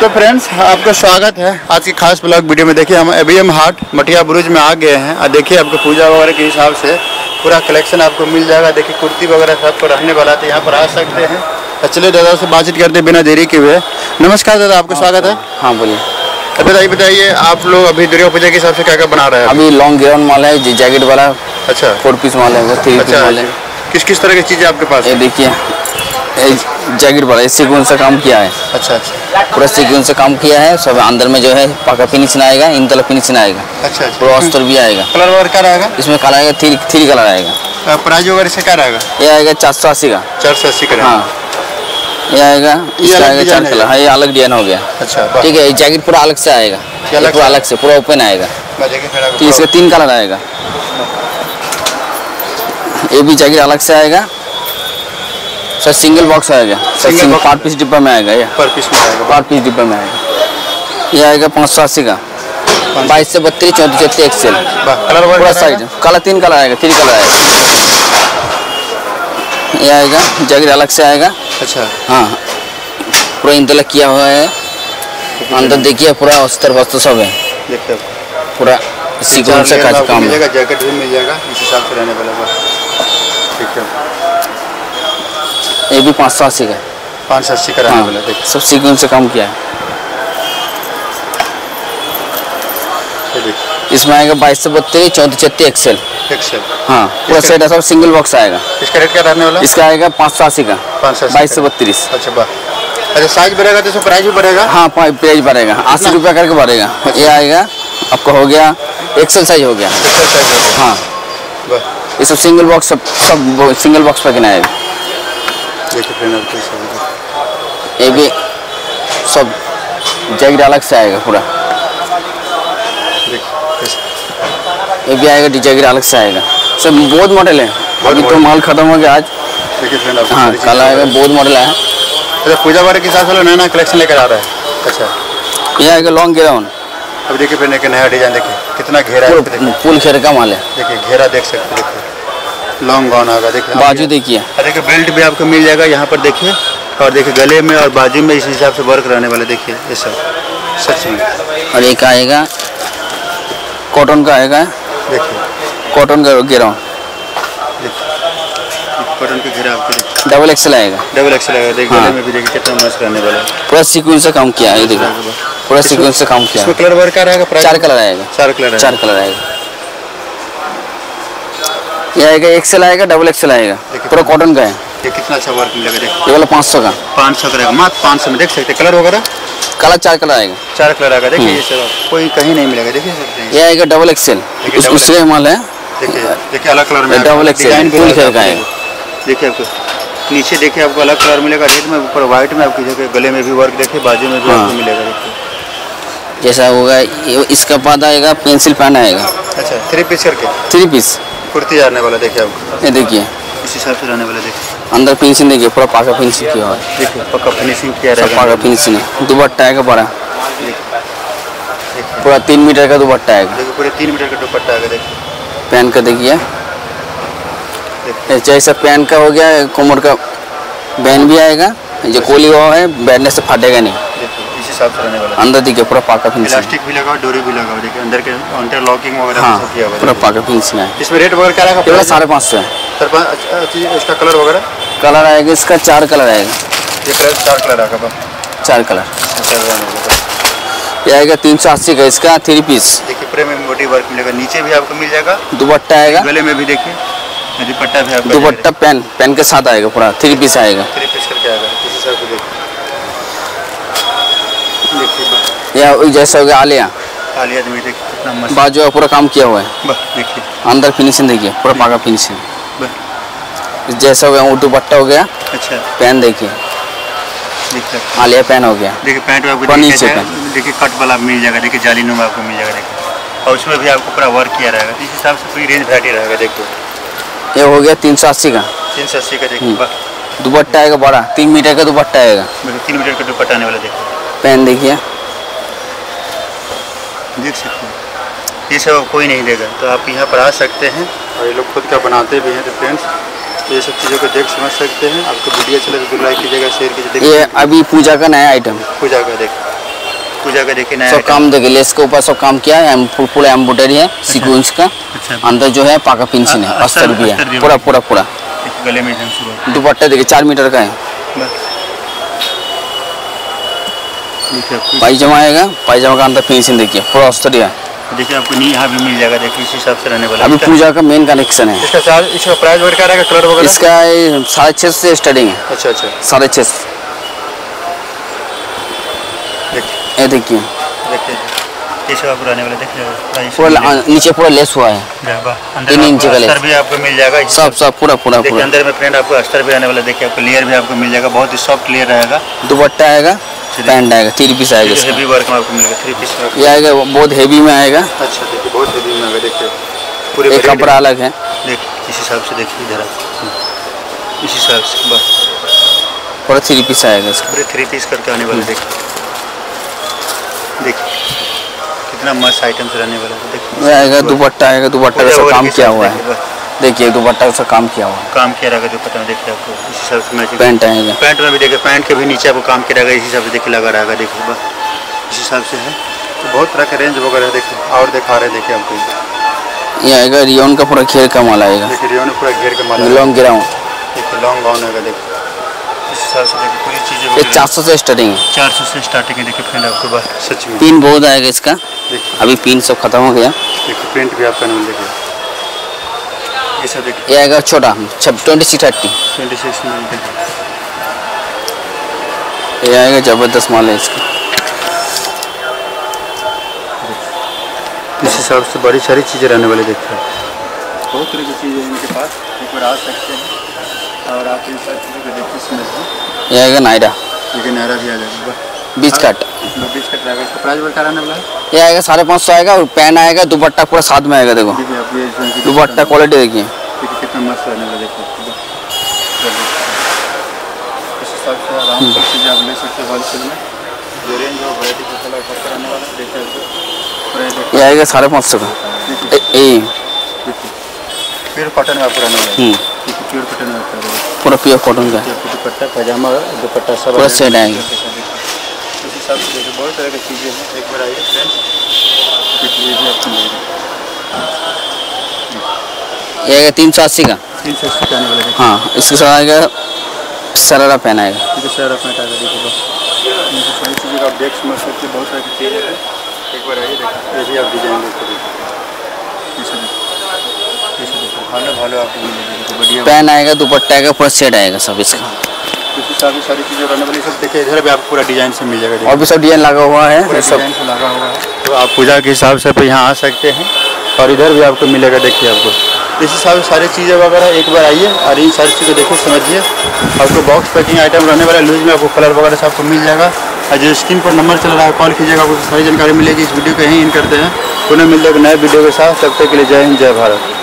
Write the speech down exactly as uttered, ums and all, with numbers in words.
तो फ्रेंड्स आपका स्वागत है आज की खास ब्लॉग वीडियो में। देखिए हम एबीएम हाट मटियाब्रुज में आ गए हैं और देखिए आपको पूजा वगैरह के हिसाब से पूरा कलेक्शन आपको मिल जाएगा। देखिए कुर्ती वगैरह सबको रहने वाला है, यहाँ पर आ सकते हैं। चलिए दादा से बातचीत करते बिना देरी के हुए। नमस्कार दादा, आपका स्वागत है। हाँ बोलिए। अभी बताइए बताइए आप लोग अभी दुर्गा पूजा के हिसाब से क्या क्या बना रहे हैं? अभी लॉन्ग गेवन माल है, जी जैकेट वाला, अच्छा फोर पीस माल है, थ्री पीस माल है। किस किस तरह की चीज़ें आपके पास? ये देखिए जैकेट वाला, इस सीक्वेंस से काम किया है। अच्छा अच्छा, पूरा सीक्वेंस से काम किया है। सब अंदर में जो है पाका फिनिश ना आएगा, इन तरह फिनिश ना आएगा। अच्छा अच्छा, पूरा अस्तर भी आएगा। कलर वगैरह क्या आएगा इसमें? काला आएगा, थ्री थ्री कलर आएगा। प्राइज वगैरह से क्या आएगा? ये आएगा चार सौ अस्सी का। चार सौ अस्सी का, हाँ। ये आएगा, ये आएगा चार कलर, हाँ ये अलग डिजाइन हो गया। अच्छा ठीक है। ये जैकेट पूरा अलग से आएगा, पूरा अलग से, पूरा ओपन आएगा। इसका तीन कलर आएगा। ये भी जैकेट अलग से आएगा सर, सिंगल बॉक्स आएगा सर, पार पीस डिब्बा में आएगा। ये पर पीस में आएगा, पार पीस डिब्बा में आएगा। ये आएगा पाँच सौ अस्सी का, बाईस से बत्तीस चौंतीस छत्तीस एक्सेल। पूरा साइज काला, तीन कलर आएगा, तीन कलर आएगा। ये आएगा जैकेट अलग से आएगा। अच्छा हाँ, पूरा इंतला किया हुआ है। अंदर देखिए पूरा अस्तर वस्त्र सब है, देखते हो पूरा सीक्वेंस का काम मिलेगा। जैकेट भी मिल जाएगा इस हिसाब से रहने वाला, ठीक है। ये भी पाँच सौ अस्सी का, पाँच सौ अस्सी का रहने वाला, देख सब सीक्वेंस से काम किया है। इसमें आएगा बाईस से बत्तीस चौंतीस छत्तीस एक्सेल, एक्सेल हाँ पूरा सेट है सब, सिंगल बॉक्स आएगा। इसका रेट क्या रहने वाला? इसका आएगा पाँच सौ अस्सी का, बाईस से बत्तीस। अच्छा वाह, अच्छा साइज बढ़ेगा तो इसमें प्राइस भी बढ़ेगा? हाँ प्राइस बढ़ेगा, अस्सी रुपया करके बढ़ेगा। ये आएगा आपका हो गया एक्सेल साइज हो गया, एक्सेल साइज हो गया। हाँ ये सब सिंगल बॉक्स, सब सब सिंगल बॉक्स पैकिंग आएगा। ये भी सब जैकेट अलग से आएगा पूरा। ये भी आएगा जैकेट अलग से आएगा सर, बहुत मॉडल है। अभी तो माल खत्म हो गया आज, हाँ कल आएगा, बहुत मॉडल आया। अच्छा पूजा वगैरह के साथ नया नया कलेक्शन लेकर आ रहा है। अच्छा ये आएगा लॉन्ग घेराउन। अब देखिए फिर नया डिजाइन, देखिए कितना घेरा है, फुल घेरे का माल है। देखिए घेरा देख सकते हैं, लॉन्ग गाउन आएगा। देखिए बाजू देखिए, देखिए बेल्ट भी आपको मिल जाएगा यहाँ पर देखिए, और देखिए गले में और बाजू में इस हिसाब से वर्क रहने वाले। देखिए ये सब सच में। और एक आएगा कॉटन का आएगा, देखिए कॉटन का घेरा, कॉटन का घेरा आपको डबल एक्सल आएगा, डबल एक्सल आएगा। देखिए गले में भी देखिए कितना मस्त रहने वाला, पूरा सीक्वेंस से काम किया है। ये देखिए पूरा सीक्वेंस से काम किया है। इसमें कलर वर्क क्या रहेगा? प्राइस चार कलर आएगा, चार कलर, चार कलर आएगा। ये आएगा एक्सल आएगा, डबल एक्सल आएगा, पूरा कॉटन का है। ये कितना अच्छा वर्क मिलेगा, देखिए ये वाला पाँच सौ का, पाँच सौ का रहेगा मात्र पाँच सौ में। देख सकते हैं कलर वगैरह, काला चार कलर आएगा, चार कलर आएगा। देखिए ये सब कोई कहीं नहीं मिलेगा, देखिए सकते। ये आएगा डबल एक्सेल, उसमें माल है। देखिए देखिए अलग कलर में डबल एक्सेल फुल कलर का आएगा। देखिए आपको नीचे देखिए आपको अलग कलर मिलेगा, रेड में ऊपर व्हाइट में आपकी जगह, गले में भी वर्क देखिए, बाजू में भी आपको मिलेगा। देखिए जैसा होगा इसका बाद आएगा पेंसिल पैन आएगा। अच्छा थ्री पीस करके, थ्री पीस कुर्ती आने वाला। देखिए आपको ये देखिए इस हिसाब से रहने वाला। देखिए अंदर फिनिशिंग देखिए, पूरा पाका फिनिशिंग किया हुआ है। देखिए पक्का फिनिशिंग किया रहेगा, पाका फिनिशिंग है। दुपट्टा आएगा पूरा, पूरा तीन मीटर का दुपट्टा आएगा। देखिए पूरे तीन मीटर का दुपट्टा आएगा। देखिए पैन का देखिए, जैसा पैन का हो गया कोमर का बैन भी आएगा, जो कोली हुआ है बैठने से फाटेगा नहीं। देखिए इस हिसाब से रहने वाला। अंदर देखिए पूरा पाका फिनिशिंग, इलास्टिक भी लगा, डोरी भी लगा। देखिए अंदर के इंटरलॉकिंग वगैरह सब किया हुआ है, पूरा पाका फिनिशिंग है। इसमें रेट वगैरह क्या रहेगा? पूरा साढ़े पाँच सौ है। इसका कलर वगैरह कलर आएगा, इसका चार कलर आएगा। ये कलर चार कलर आएगा, चार कलर। ये आएगा तीन सौ अस्सी का, इसका थ्री पीस। देखिए पूरे में मोटी वर्क मिलेगा, नीचे भी आपको मिल जाएगा, दुपट्टा आएगा, गले में भी देखिए दुपट्टा भी आएगा, दुपट्टा पेन पेन के साथ आएगा, पूरा थ्री पीस आएगा, थ्री पीस करके आएगा। किसी साथ देखिए ये जैसा हो गया आलिया, आलिया में देखिए कितना मस्त बाजू का पूरा काम किया हुआ है। देखिए अंदर फिनिशिंग देखिए, पूरा पाका फिनिशिंग जैसा हो गया, दुपट्टा हो गया। अच्छा पैन देखिए, आलिया पैन हो गया। देखिए पैंट आपको नीचे देखिए कट वाला मिल जाएगा, देखिए जाली नुमा आपको मिल जाएगा। देखिए और उसमें भी आपको पूरा वर्क किया रहेगा, इस हिसाब से पूरी रेंज वैरायटी रहेगा। देखो ये हो गया तीन सौ अस्सी का, तीन सौ अस्सी का। देखिए दुपट्टा आएगा बड़ा, तीन मीटर का दुपट्टा आएगा, तीन मीटर का दुपट्टा आने वाला। देखिए पैन देखिए, देख सकते हैं ये सब कोई नहीं देगा, तो आप यहाँ पर आ सकते हैं। और ये लोग खुद का बनाते भी हैं। तो फ्रेंड्स ये सब चीज़ों को देख समझ सकते हैं। आपको वीडियो चले तो लाइक कीजिएगा, शेयर कीजिएगा। ये अभी पूजा का नया आइटम, पूजा का देख पूजा का देखिए नया सब काम देखिए। लेस के ऊपर सब काम किया है, पूरा एम्ब्रॉयडरी है सीक्वेंस का। अंदर जो है पाका पिंसिन है, अस्तर भी है पूरा पूरा पूरा। गले में दुपट्टा देखिए चार मीटर का है। पायजामा आएगा, पायजामा का अंदर फिनिशिंग देखिए पूरा अस्तर है। देखिए आपको नी यहाँ भी मिल जाएगा, देखिए इस हिसाब से रहने वाला। अभी पूजा का मेन कलेक्शन है। इसका चार्ज, इसका प्राइस वगैरह क्या रहेगा, कलर वगैरह? इसका साढ़े छः से स्टार्टिंग है। अच्छा अच्छा, साढ़े छः से। देखिए ये देखिए देखिए आप रहने वाले देखिए पूरा नीचे पूरा लेस हुआ है, तीन इंच का लेस भी आपको मिल जाएगा सब सब पूरा पूरा। देखिए अंदर में फ्रेंड आपको अस्तर भी रहने वाला, देखिए आपको लेयर भी आपको मिल जाएगा, बहुत ही सॉफ्ट लेयर रहेगा। दुपट्टा आएगा, पैंट आएगा, थ्री पीस आएगा, इसका हेवी वर्क में आपको मिलेगा। थ्री पीस ये आएगा बहुत हेवी में आएगा। अच्छा देखिए बहुत हेवी में आएगा, देखिए पूरे एक कपड़ा अलग है। देखिए इस हिसाब से देखिए इधर आप इस हिसाब से बस पूरा थ्री पीस आएगा, इसका पूरे थ्री पीस करके आने वाला। देखिए देखिए कितना मस्त आइटम से रहने वाला है। देखिए आएगा दुपट्टा आएगा, दुपट्टा का सब काम किया हुआ है। देखिए दुपट्टा उसका काम किया हुआ काम किया रहेगा दुपट्टा में। देखिए आपको इसी हिसाब से मैच पैंट आएगा, पैंट में भी देखिए पैंट के भी नीचे आपको काम किया रहेगा, इसी हिसाब से देखिए लगा रहेगा। देखिए बस इसी हिसाब से है, तो बहुत तरह के रेंज वगैरह देखिए और दिखा रहे हैं। देखिए आपको ये आएगा रियोन का पूरा घेर का माल आएगा। देखिए रियोन पूरा घेर का माल, लॉन्ग गिराउन देखिए लॉन्ग गाउन आएगा। देखिए इस हिसाब से देखिए पूरी चीज़ें चार सौ से स्टार्टिंग है, चार सौ से स्टार्टिंग है। देखिए फ्रेंड आपको बस सच में पिन बहुत आएगा इसका, अभी पिन सब खत्म हो गया। देखिए प्रिंट भी आपका नाम देखिए ये सब देखिए। ये आएगा छोटा छब्बीस थर्टी, ये आएगा जबरदस्त माल है इसका। इस हिसाब से बड़ी सारी चीज़ें रहने वाली देखते हैं, बहुत तरह की चीज़ें इनके पास, एक बार आ सकते हैं और आप इन सारी चीज़ों को देखिए समझते। ये आएगा नायरा, लेकिन नायरा भी आ जाएगा बीच कट, बीच कट रहेगा। इसका प्राइस वगैरह रहने वाला है? ये आएगा साढ़े पाँच सौ आएगा और पैन आएगा, दुपट्टा पूरा साथ में आएगा। देखो दुपट्टा क्वालिटी देखिए कितना मस्त रहने वाला। देखिए इस हिसाब से आराम से चीज़ें आप ले सकते हैं होलसेल में, जो रेंज हो वैरायटी का कलर खर्च रहने वाला। देखिए ये आएगा साढ़े पाँच सौ का, प्योर कॉटन में आपको रहने वाला है, प्योर कॉटन में आपको पूरा प्योर कॉटन का दुपट्टा पैजामा दुपट्टा सब पूरा सेट आएंगे। सब देखिए बहुत तरह की चीज़ें हैं, एक बार आइए फ्रेंड्स। ये तीन सौ अस्सी का तीन सौ अस्सी का वाला। हाँ इसके साथ आएगा सरारा पैन आएगा, इसके सरारा पैंट आएगा। देखिए बस सारी चीज़ें आप देख समझ सकते हैं, बहुत सारी चीज़ें हैं, एक बार आइए देखिए। ये भी आप डिजाइन देखिए भालो भालो आपको मिलेगा, बढ़िया पैन आएगा, दुपट्टा आएगा, पूरा सेट आएगा सब इसका। सारी सारी चीज़ें रहने वाली सब देखिए, इधर भी आपको पूरा डिजाइन से मिल जाएगा और भी सब डिजाइन लगा हुआ है, सब लगा हुआ है। तो आप पूजा के हिसाब से यहाँ आ सकते हैं और इधर भी आपको मिलेगा। देखिए आपको इस हिसाब से सारी चीज़ें वगैरह, एक बार आइए और इन सारी चीज़ें देखो समझिए। आपको बॉक्स पैकिंग आइटम रहने वाला, लूज में आपको कलर वगैरह से आपको मिल जाएगा। और जो स्क्रीन पर नंबर चल रहा है कॉल कीजिएगा, आपको सारी जानकारी मिलेगी। इस वीडियो को यहीं इन करते हैं, पुनः मिल जाएगा नए वीडियो के साथ। तब तक के लिए जय हिंद जय भारत।